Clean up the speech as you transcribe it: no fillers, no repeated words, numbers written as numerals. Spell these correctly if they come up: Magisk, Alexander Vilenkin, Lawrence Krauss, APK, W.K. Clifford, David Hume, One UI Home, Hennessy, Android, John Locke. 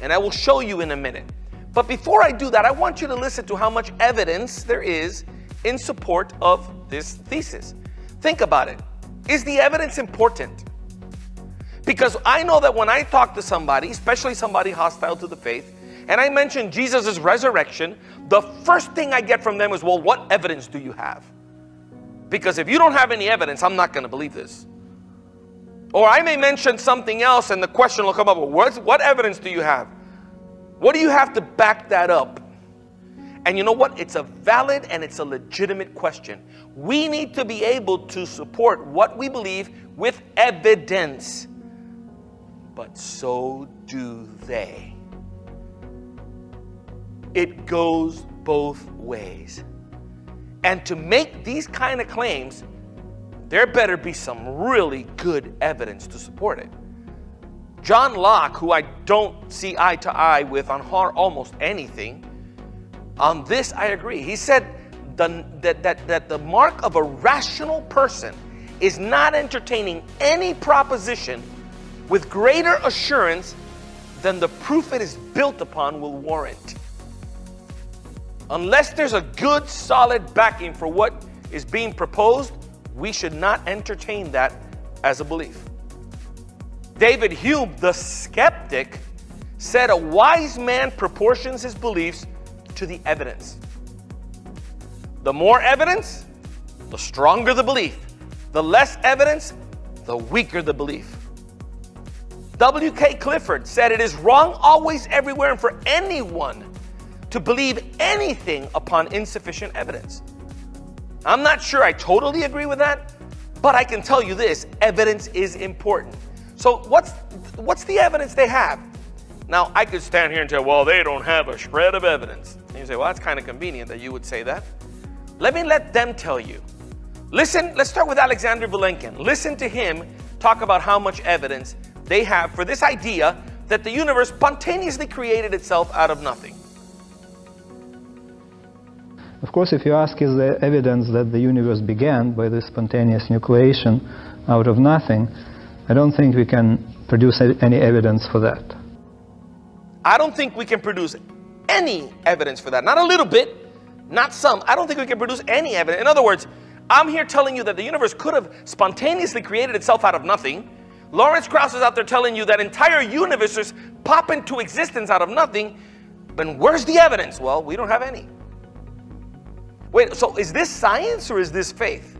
and I will show you in a minute. But before I do that, I want you to listen to how much evidence there is in support of this thesis. Think about it. Is the evidence important? Because I know that when I talk to somebody, especially somebody hostile to the faith, and I mention Jesus' resurrection, the first thing I get from them is, well, what evidence do you have? Because if you don't have any evidence, I'm not going to believe this. Or I may mention something else and the question will come up, well, what evidence do you have? What do you have to back that up? And you know what? It's a valid and it's a legitimate question. We need to be able to support what we believe with evidence. But so do they. It goes both ways. And to make these kind of claims, there better be some really good evidence to support it. John Locke, who I don't see eye to eye with on almost anything, on this I agree. He said that the mark of a rational person is not entertaining any proposition with greater assurance than the proof it is built upon will warrant. Unless there's a good, solid backing for what is being proposed, we should not entertain that as a belief. David Hume, the skeptic, said a wise man proportions his beliefs to the evidence. The more evidence, the stronger the belief. The less evidence, the weaker the belief. W.K. Clifford said it is wrong always, everywhere, and for anyone to believe anything upon insufficient evidence. I'm not sure I totally agree with that, but I can tell you this, evidence is important. So what's the evidence they have? Now, I could stand here and say, well, they don't have a shred of evidence. And you say, well, that's kind of convenient that you would say that. Let them tell you. Listen, let's start with Alexander Vilenkin. Listen to him talk about how much evidence they have for this idea that the universe spontaneously created itself out of nothing. Of course, if you ask, is there evidence that the universe began by this spontaneous nucleation out of nothing, I don't think we can produce any evidence for that. I don't think we can produce any evidence for that. Not a little bit, not some. I don't think we can produce any evidence. In other words, I'm here telling you that the universe could have spontaneously created itself out of nothing. Lawrence Krauss is out there telling you that entire universes pop into existence out of nothing. Then where's the evidence? Well, we don't have any. Wait, so is this science or is this faith?